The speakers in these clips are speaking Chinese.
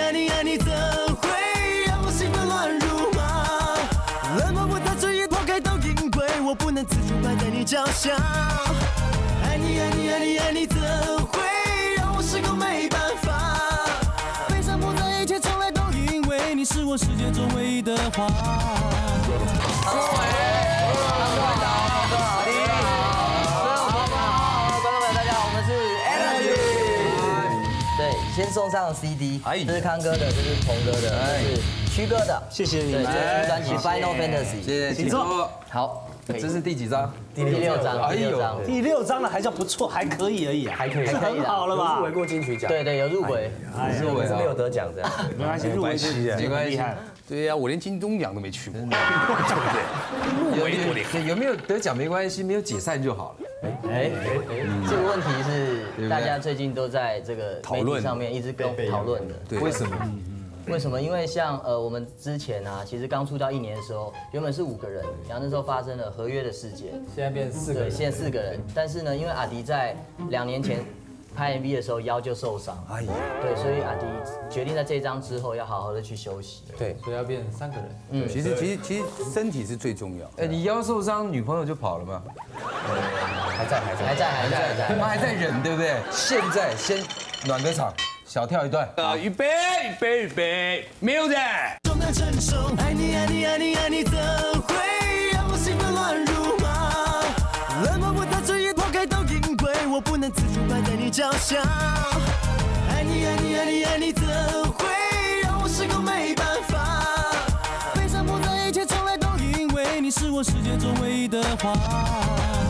爱你爱你怎会让我心烦乱如麻？冷漠不再迟疑，抛开都因为我不能自主摆在你脚下。爱你爱你爱你爱你怎会让我失控没办法？悲伤不在一切，从来都因为你是我世界中唯一的花。各位，先送上 CD， 这是康哥的，这是鹏哥的，这是曲哥的，谢谢你们。这是专辑《Final Fantasy》，谢谢。好，这是第几张？第6张。哎呦，第6张了，还叫不错，还可以而已，还可以，很好了吧？入围过金曲奖，对对，有入围，入围是没有得奖的，没关系，入围几个厉害。对呀，我连金钟奖都没去过，对不对？入围过的，有没有得奖没关系，没有解散就好了。 这个问题是大家最近都在这个媒体上面一直跟讨论的。对，为什么？为什么？因为像我们之前啊，其实刚出道1年的时候，原本是5个人，然后那时候发生了合约的事件，现在变4个人，现在4个人。但是呢，因为阿迪在2年前拍 MV 的时候腰就受伤，哎呀，对，所以阿迪决定在这张之后要好好的去休息。对，所以要变3个人。嗯，其实身体是最重要。哎，你腰受伤，女朋友就跑了吗？ 还在，他们还在忍，对不对？现在先暖个场，小跳一段。预备，预备 ，music。多难承受，爱你爱你爱你爱你，怎会让我心烦乱如麻？冷漠不再迟疑，抛开都因为我不能自主摆在你脚下。爱你爱你爱你爱你，怎会让我失控没办法？悲伤不在一切，从来都因为你是我世界中唯一的花。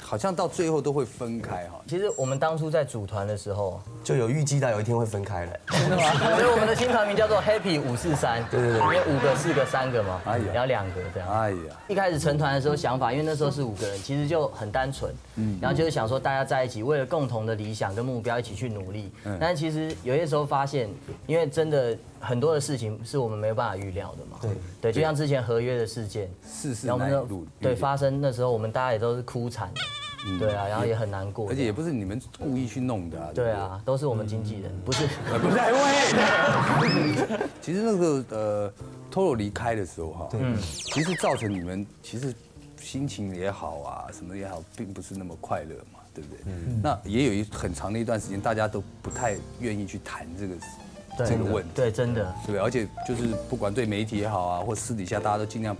好像到最后都会分开哈。其实我们当初在组团的时候就有预计到有一天会分开了，真的吗？所以我们的新团名叫做 Happy 543，对，因为5个、4个、3个嘛，然后2个这样。哎呀，一开始成团的时候想法，因为那时候是5个人，其实就很单纯，然后就是想说大家在一起，为了共同的理想跟目标一起去努力。但其实有些时候发现，因为真的很多的事情是我们没有办法预料的嘛。对，就像之前合约的事件，然后我们对发生那时候，我们大家也都是哭惨。 对啊，然后也很难过，而且也不是你们故意去弄的啊。对啊，都是我们经纪人，不是。喂，其实那个Toro 离开的时候哈，其实造成你们其实心情也好啊，什么也好，并不是那么快乐嘛，对不对？那也有很长的一段时间，大家都不太愿意去谈这个问题。对，真的。对，而且就是不管对媒体也好啊，或私底下，大家都尽量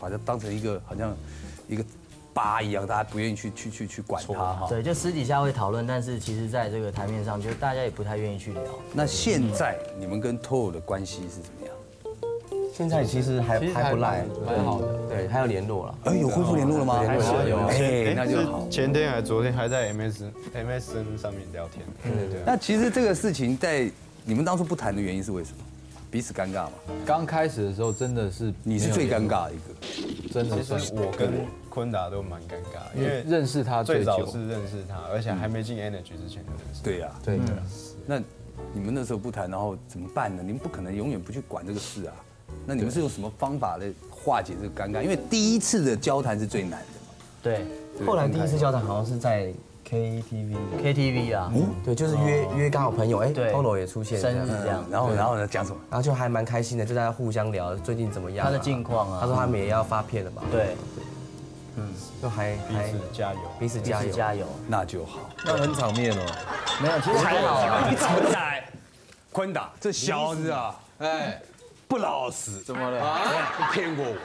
把它当成一个好像一个。 疤一样，大家不愿意去管它哈。对，就私底下会讨论，但是其实在这个台面上，就大家也不太愿意去聊。那现在你们跟 Toro 的关系是怎么样？现在其实还不赖，蛮好的。对，还有联络了。哎，有恢复联络了吗？有。哎，那就好。前天还昨天还在 MSN 上面聊天。对。那其实这个事情在你们当初不谈的原因是为什么？彼此尴尬嘛。刚开始的时候真的是你是最尴尬的一个，真的是我跟。 坤达都蛮尴尬，因为认识他最早是认识他，而且还没进 Energy 之前就认识。对呀，对的。那你们那时候不谈，然后怎么办呢？你们不可能永远不去管这个事啊。那你们是用什么方法来化解这个尴尬？因为第一次的交谈是最难的嘛。对。后来第一次交谈好像是在 KTV 啊，对，就是约刚好朋友，哎 ，Toro 也出现，生日这样。然后呢，讲什么？然后就还蛮开心的，就大家互相聊最近怎么样，他的近况啊。他说他们也要发片了嘛。对。 都还彼此加油，彼此加油，那就好。那很场面哦，没有，其实还好。你怎么来？坤达，这小子啊，哎，不老实，怎么了？啊，骗过我，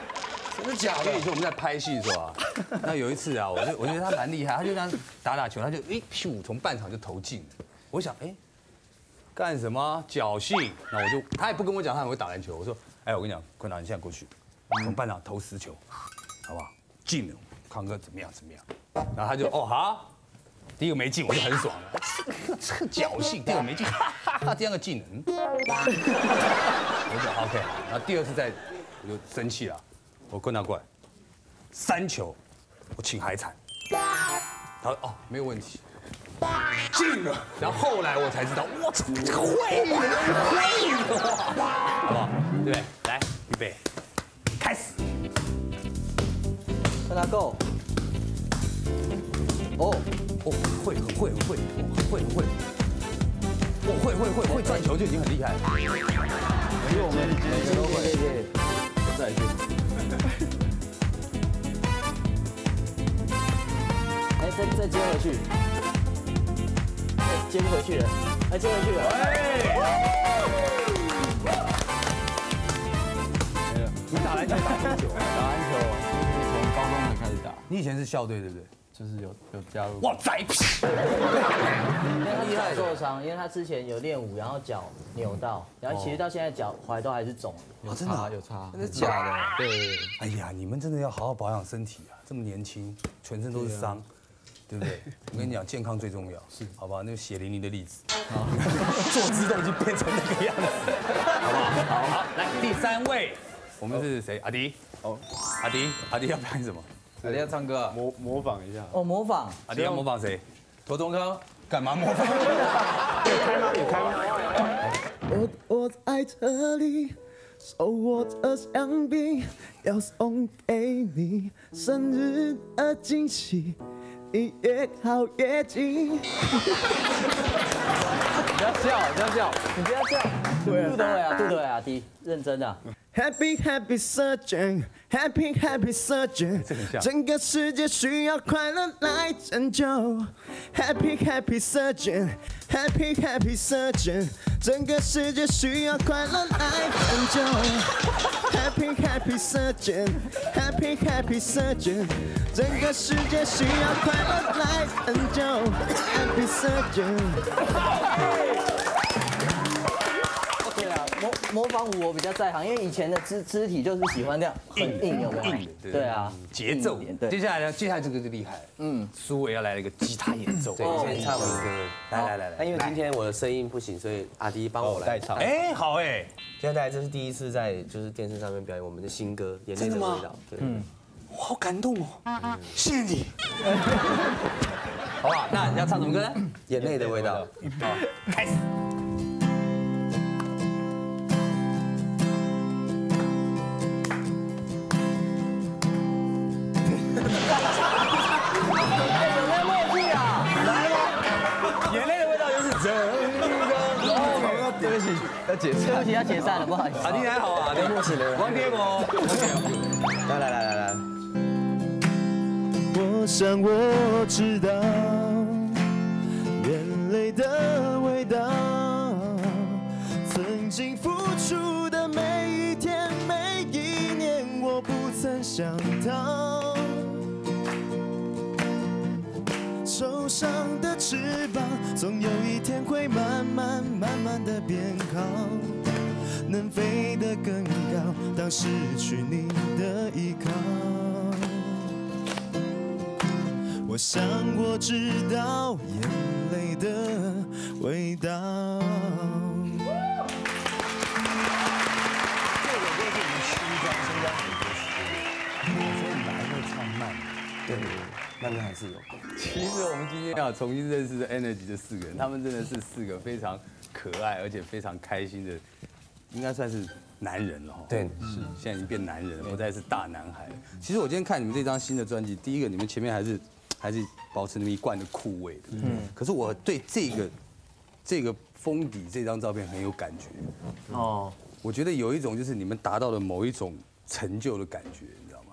真的假的？以前我们在拍戏的时候啊，那有一次啊，我觉得他蛮厉害，他就这样打球，他就哎咻从半场就投进了。我想哎，干什么侥幸？那我就他也不跟我讲他很会打篮球，我说哎，我跟你讲，坤达，你现在过去，从半场投10球，好不好？ 进了，康哥怎么样？然后他就哦好，第一个没进我就很爽了，这个侥幸，第一个没进，第二个进了，我讲 OK， 然后第二次再我就生气了，我跟他过来，3球，我请海产，他说哦没有问题，进了，然后后来我才知道，我操，会了，好不好？对，来，预备，开始。跟他 go。哦，哦，会，很会，很会，很会，很会。我会转球就已经很厉害了。因为我们每个都会。对对。再来一遍。哎，再接回去。接不回去了，哎，接回去了。没了。你打篮球打多久？打篮球就是从高中才开始打。你以前是校队对不对？ 就是有加入，哇塞！因为他比较受伤，因为他之前有练舞，然后脚扭到，然后其实到现在脚踝都还是肿的。真的有差，真的假的？对。哎呀，你们真的要好好保养身体啊！这么年轻，全身都是伤，对不对？我跟你讲，健康最重要，是，好吧？那血淋淋的例子，坐姿都已经变成那个样子，好不好？好，好，来第三位，我们是谁？阿迪。哦，阿迪要表演什么？ 阿迪要唱歌，模仿一下。哦，模仿。阿迪要模仿谁？庹宗康。干嘛模仿？有开吗？有开吗？我在这里，手握着香槟，要送给你生日的惊喜，你越靠越近。不要笑，不要笑，你不要笑。杜德伟啊，杜德伟啊，迪，认真的。 Happy Happy Surgeon, Happy Happy Surgeon， 整个世界需要快乐来拯救。Happy Happy Surgeon, Happy Happy Surgeon， 整个世界需要快乐来拯救。Happy Happy Surgeon, Happy Happy Surgeon， 整个世界需要快乐来拯救。Happy Surgeon。 模仿舞我比较在行，因为以前的肢体就是喜欢这样很硬的，硬的，对啊，节奏。接下来这个就厉害了，嗯，苏伟要来了一个吉他演奏，对，以前唱民歌，来。那因为今天我的声音不行，所以阿迪帮我来唱。哎，好哎，现在这是第一次在就是电视上面表演我们的新歌《眼泪的味道》，嗯，我好感动哦，谢谢你。 好不好？那你要唱什么歌呢？眼泪的味道。好，开始。 对不起，要解散了，不好意思。阿迪还好啊，默契的。王天博，来。我想我知道眼泪的味道，曾经付出的每一天每一年，我不曾想到，受伤的翅膀总有一天会慢慢的变好，能飞得更高。当失去你的依靠，我想我知道眼泪的味道。这首歌给你们虚张声张很多时间，所以你们还会唱慢，对。 那还是有。其实我们今天要重新认识的 Energy 这四个人，他们真的是四个非常可爱而且非常开心的，应该算是男人了哈。对，是，现在已经变男人了，不再是大男孩了。其实我今天看你们这张新的专辑，第一个你们前面还是保持那么一贯的酷味的，嗯。可是我对这个封底这张照片很有感觉。哦。我觉得有一种就是你们达到了某一种成就的感觉。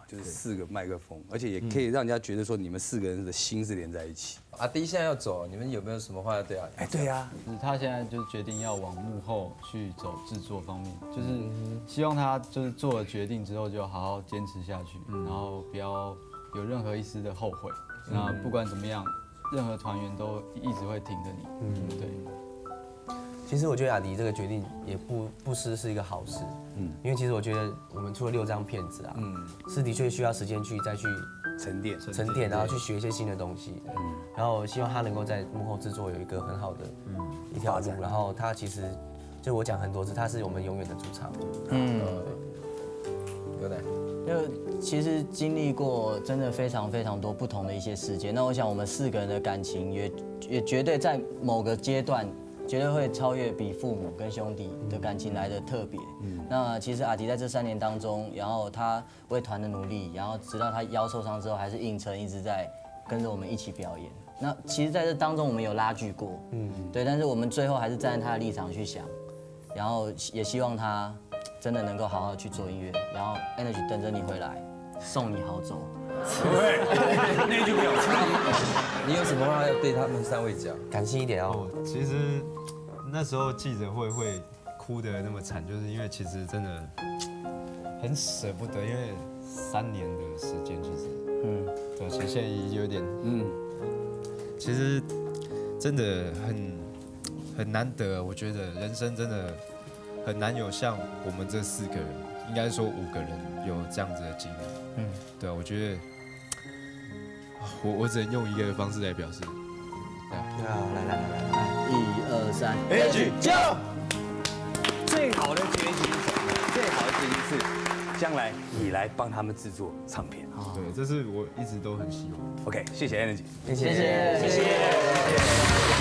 就是4个麦克风，而且也可以让人家觉得说你们4个人的心是连在一起。阿迪现在要走，你们有没有什么话要对阿迪？哎，对呀，他现在就决定要往幕后去走制作方面，就是希望他就是做了决定之后就好好坚持下去，然后不要有任何一丝的后悔。那不管怎么样，任何团员都一直会挺着你。嗯，对。其实我觉得阿迪这个决定也不失是一个好事。 嗯，因为其实我觉得我们出了6张片子啊，嗯，是的确需要时间去再去沉淀，然后去学一些新的东西，嗯，然后希望他能够在幕后制作有一个很好的一条路，然后他其实就我讲很多次，他是我们永远的主唱，嗯，对，就其实经历过真的非常多不同的一些事件，那我想我们4个人的感情也绝对在某个阶段。绝对会超越比父母跟兄弟的感情来的特别。那其实阿迪在这3年当中，然后他为团的努力，然后直到他腰受伤之后，还是硬撑一直在跟着我们一起表演。那其实在这当中我们有拉锯过，对，但是我们最后还是站在他的立场去想，然后也希望他真的能够好好去做音乐，然后 Energy 等着你回来，送你好走。 对，那句表情，你有什么话要对他们3位讲？感性一点哦。其实那时候记者会哭得那么惨，就是因为其实真的很舍不得，因为3年的时间，其实，对，其实现在已经有点，其实真的很难得，我觉得人生真的很难有像我们这4个人，应该说5个人有这样子的经历。 对啊，我觉得我只能用一个方式来表示。对啊，来，1、2、3， Energy go！ 最好的结局是什么？最好的结局是将来你来帮他们制作唱片。对，这是我一直都很希望。OK， 谢谢 Energy， 谢谢。